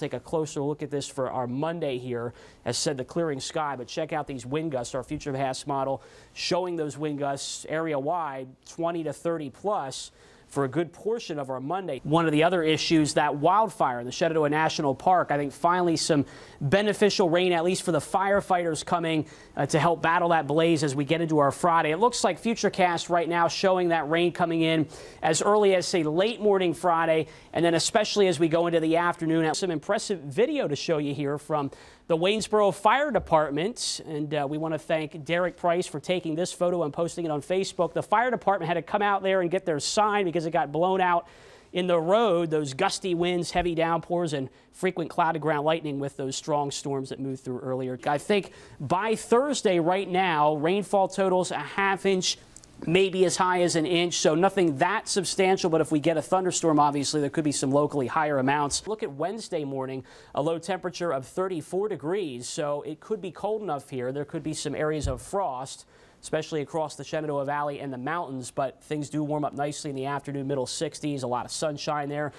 take a closer look at this for our Monday here. As said, the clearing sky, but check out these wind gusts. Our Futurecast model showing those wind gusts area-wide, 20 to 30 plus for a good portion of our Monday. One of the other issues, that wildfire in the Shenandoah National Park. I think finally some beneficial rain, at least for the firefighters coming to help battle that blaze as we get into our Friday. It looks like Futurecast right now showing that rain coming in as early as, say, late morning Friday, and then especially as we go into the afternoon. Some impressive video to show you here from the Waynesboro Fire Department, and we want to thank Derek Price for taking this photo and posting it on Facebook. The fire department had to come out there and get their sign because it got blown out in the road. Those gusty winds, heavy downpours, and frequent cloud-to-ground lightning with those strong storms that moved through earlier. I think by Thursday right now, rainfall totals a half inch, maybe as high as an inch, so nothing that substantial, but if we get a thunderstorm, obviously there could be some locally higher amounts. Look at Wednesday morning, a low temperature of 34 degrees, so it could be cold enough here. There could be some areas of frost, especially across the Shenandoah Valley and the mountains, but things do warm up nicely in the afternoon, middle 60s, a lot of sunshine there.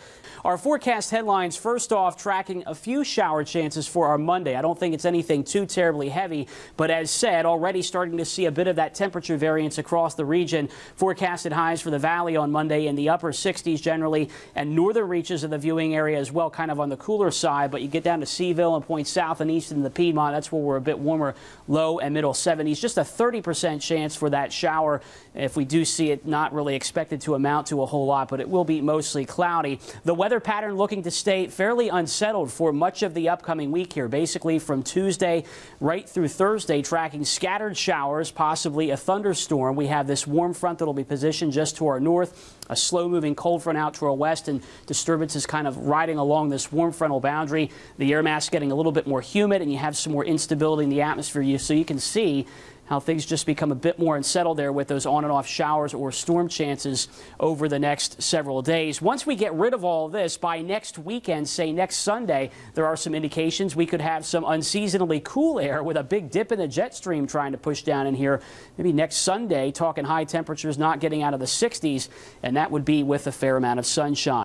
Our forecast headlines, first off, tracking a few shower chances for our Monday. I don't think it's anything too terribly heavy, but as said, already starting to see a bit of that temperature variance across the region. Forecasted highs for the valley on Monday in the upper 60s generally, and northern reaches of the viewing area as well, kind of on the cooler side, but you get down to Sevierville and points south and east into the Piedmont, that's where we're a bit warmer, low and middle 70s, just a 30% chance for that shower. If we do see it, not really expected to amount to a whole lot, but it will be mostly cloudy. The weather pattern looking to stay fairly unsettled for much of the upcoming week here, basically from Tuesday right through Thursday, tracking scattered showers, possibly a thunderstorm. We have this warm front that will be positioned just to our north, a slow-moving cold front out to our west, and disturbances kind of riding along this warm frontal boundary. The air mass getting a little bit more humid, and you have some more instability in the atmosphere, so you can see how things just become a bit more unsettled there with those on and off showers or storm chances over the next several days. Once we get rid of all this by next weekend, say next Sunday, there are some indications we could have some unseasonably cool air with a big dip in the jet stream trying to push down in here. Maybe next Sunday, talking high temperatures not getting out of the 60s, and that would be with a fair amount of sunshine.